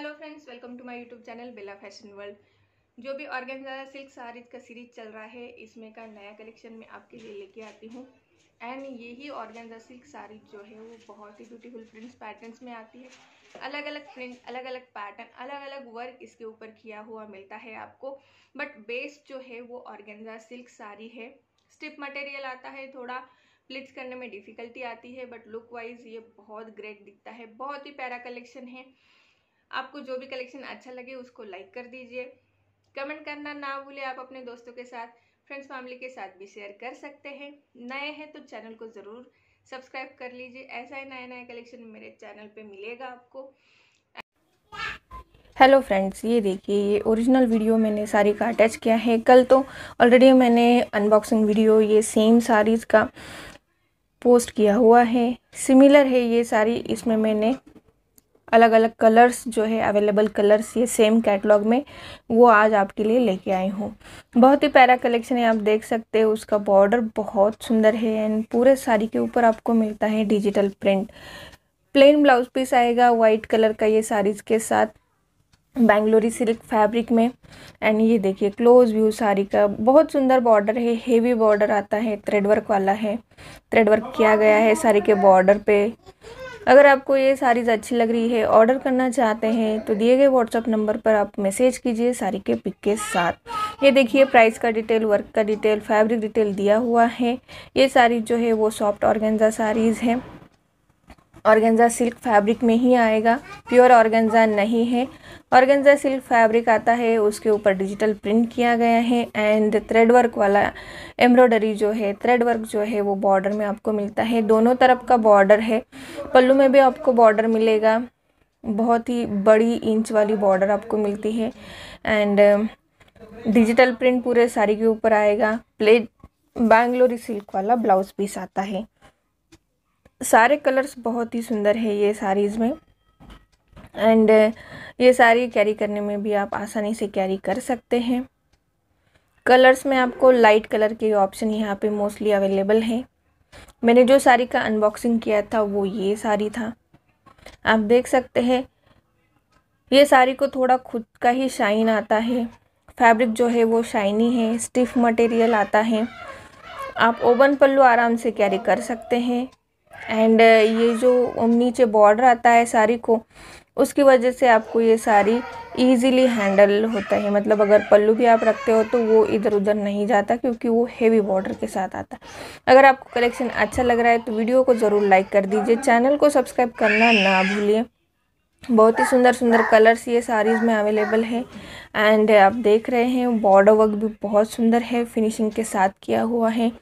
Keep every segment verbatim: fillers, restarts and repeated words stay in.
Hello friends, welcome to my YouTube channel Bela fashion world. जो भी organza silk saris का series चल रहा है, इसमें का नया कलेक्शन मैं आपके लिए लेके आती हूँ। एंड यही ऑर्गेन्जा सिल्क साड़ीज जो है वो बहुत ही ब्यूटीफुल प्रिंट्स पैटर्न्स में आती है। अलग अलग प्रिंट, अलग अलग पैटर्न, अलग अलग वर्क इसके ऊपर किया हुआ मिलता है आपको। बट बेस जो है वो ऑर्गेन्जा सिल्क साड़ी है। स्टिप मटेरियल आता है, थोड़ा प्लीट्स करने में डिफ़िकल्टी आती है, बट लुक वाइज ये बहुत ग्रेट दिखता है। बहुत ही प्यारा कलेक्शन है। आपको जो भी कलेक्शन अच्छा लगे उसको लाइक कर दीजिए, कमेंट करना ना भूले। आप अपने दोस्तों के साथ, फ्रेंड्स, फैमिली के साथ भी शेयर कर सकते हैं। नए हैं तो चैनल को ज़रूर सब्सक्राइब कर लीजिए। ऐसा ही नया नया कलेक्शन मेरे चैनल पे मिलेगा आपको। हेलो फ्रेंड्स, ये देखिए, ये ओरिजिनल वीडियो मैंने साड़ी का अटैच किया है। कल तो ऑलरेडी मैंने अनबॉक्सिंग वीडियो ये सेम साड़ीज़ का पोस्ट किया हुआ है। सिमिलर है ये साड़ी। इसमें मैंने अलग अलग कलर्स जो है, अवेलेबल कलर्स ये सेम कैटलॉग में, वो आज आपके लिए लेके आई हूँ। बहुत ही प्यारा कलेक्शन है, आप देख सकते हो। उसका बॉर्डर बहुत सुंदर है एंड पूरे साड़ी के ऊपर आपको मिलता है digital print. Plain blouse piece आएगा वाइट कलर का ये साड़ीज़ के साथ, बेंगलोरी सिल्क फैब्रिक में। एंड ये देखिए क्लोज व्यू साड़ी का, बहुत सुंदर बॉर्डर है, हेवी बॉर्डर आता है, थ्रेड वर्क वाला है, थ्रेड वर्क किया गया है साड़ी के बॉर्डर पे। अगर आपको ये साड़ीज़ अच्छी लग रही है, ऑर्डर करना चाहते हैं तो दिए गए व्हाट्सअप नंबर पर आप मैसेज कीजिए साड़ी के पिक के साथ। ये देखिए प्राइस का डिटेल, वर्क का डिटेल, फैब्रिक डिटेल दिया हुआ है। ये साड़ी जो है वो सॉफ्ट ऑर्गेन्जा साड़ीज़ है। ऑर्गेन्जा सिल्क फैब्रिक में ही आएगा, प्योर ऑर्गेन्जा नहीं है। ऑर्गेन्जा सिल्क फैब्रिक आता है, उसके ऊपर डिजिटल प्रिंट किया गया है एंड थ्रेड वर्क वाला एम्ब्रॉयडरी जो है, थ्रेड वर्क जो है वो बॉर्डर में आपको मिलता है। दोनों तरफ का बॉर्डर है, पल्लू में भी आपको बॉर्डर मिलेगा। बहुत ही बड़ी इंच वाली बॉर्डर आपको मिलती है एंड डिजिटल प्रिंट पूरे साड़ी के ऊपर आएगा। प्लेन बेंगलोरी सिल्क वाला ब्लाउज पीस आता है। सारे कलर्स बहुत ही सुंदर है ये साड़ीज़ में एंड ये साड़ी कैरी करने में भी आप आसानी से कैरी कर सकते हैं। कलर्स में आपको लाइट कलर के ऑप्शन यहाँ पे मोस्टली अवेलेबल है। मैंने जो साड़ी का अनबॉक्सिंग किया था वो ये साड़ी था, आप देख सकते हैं। ये साड़ी को थोड़ा खुद का ही शाइन आता है। फैब्रिक जो है वो शाइनी है, स्टिफ मटेरियल आता है। आप ओपन पल्लू आराम से कैरी कर सकते हैं एंड ये जो नीचे बॉर्डर आता है साड़ी को, उसकी वजह से आपको ये साड़ी इजीली हैंडल होता है। मतलब अगर पल्लू भी आप रखते हो तो वो इधर उधर नहीं जाता, क्योंकि वो हेवी बॉर्डर के साथ आता है। अगर आपको कलेक्शन अच्छा लग रहा है तो वीडियो को ज़रूर लाइक कर दीजिए, चैनल को सब्सक्राइब करना ना भूलिए। बहुत ही सुंदर सुंदर कलर्स ये साड़ीज़ में अवेलेबल है एंड आप देख रहे हैं बॉर्डर वर्क भी बहुत सुंदर है, फिनिशिंग के साथ किया हुआ है।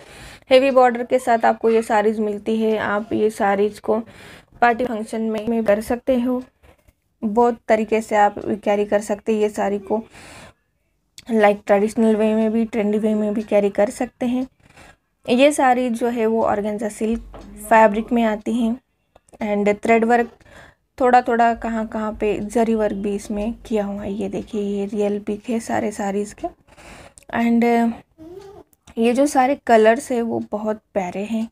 हेवी बॉर्डर के साथ आपको ये साड़ीज़ मिलती है। आप ये साड़ीज़ को पार्टी फंक्शन में में कर सकते हो। बहुत तरीके से आप कैरी कर सकते हैं ये साड़ी को। लाइक ट्रेडिशनल वे में भी, ट्रेंडी वे में भी कैरी कर सकते हैं। ये साड़ी जो है वो ऑर्गेन्जा सिल्क फैब्रिक में आती है एंड थ्रेड वर्क थोड़ा थोड़ा कहाँ कहाँ पे जरी वर्क भी इसमें किया हुआ है। ये देखिए, ये रियल पिक है सारे साड़ीज़ के एंड ये जो सारे कलर्स है वो बहुत प्यारे हैं।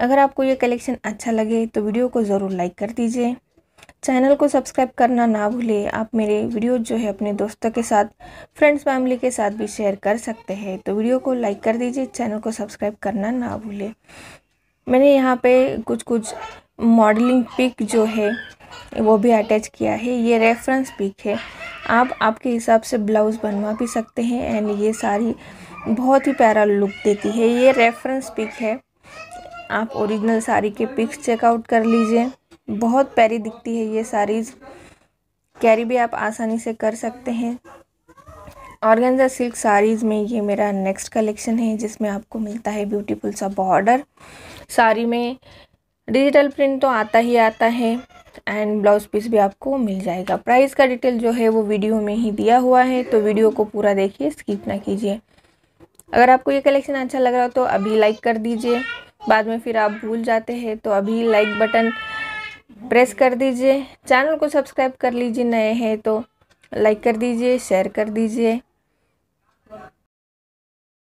अगर आपको ये कलेक्शन अच्छा लगे तो वीडियो को ज़रूर लाइक कर दीजिए, चैनल को सब्सक्राइब करना ना भूले। आप मेरे वीडियो जो है अपने दोस्तों के साथ, फ्रेंड्स, फैमिली के साथ भी शेयर कर सकते हैं। तो वीडियो को लाइक कर दीजिए, चैनल को सब्सक्राइब करना ना भूले। मैंने यहाँ पे कुछ कुछ मॉडलिंग पिक जो है वो भी अटैच किया है। ये रेफरेंस पिक है, आप आपके हिसाब से ब्लाउज़ बनवा भी सकते हैं एंड ये साड़ी बहुत ही प्यारा लुक देती है। ये रेफरेंस पिक है, आप ओरिजिनल साड़ी के पिक्स चेकआउट कर लीजिए। बहुत प्यारी दिखती है ये साड़ीज़, कैरी भी आप आसानी से कर सकते हैं। ऑर्गेन्जा सिल्क साड़ीज़ में ये मेरा नेक्स्ट कलेक्शन है, जिसमें आपको मिलता है ब्यूटीफुल सा बॉर्डर। साड़ी में डिजिटल प्रिंट तो आता ही आता है एंड ब्लाउज पीस भी आपको मिल जाएगा। प्राइस का डिटेल जो है वो वीडियो में ही दिया हुआ है, तो वीडियो को पूरा देखिए, स्किप ना कीजिए। अगर आपको ये कलेक्शन अच्छा लग रहा हो तो अभी लाइक कर दीजिए, बाद में फिर आप भूल जाते हैं तो अभी लाइक बटन प्रेस कर दीजिए। चैनल को सब्सक्राइब कर लीजिए, नए हैं तो लाइक कर दीजिए, शेयर कर दीजिए।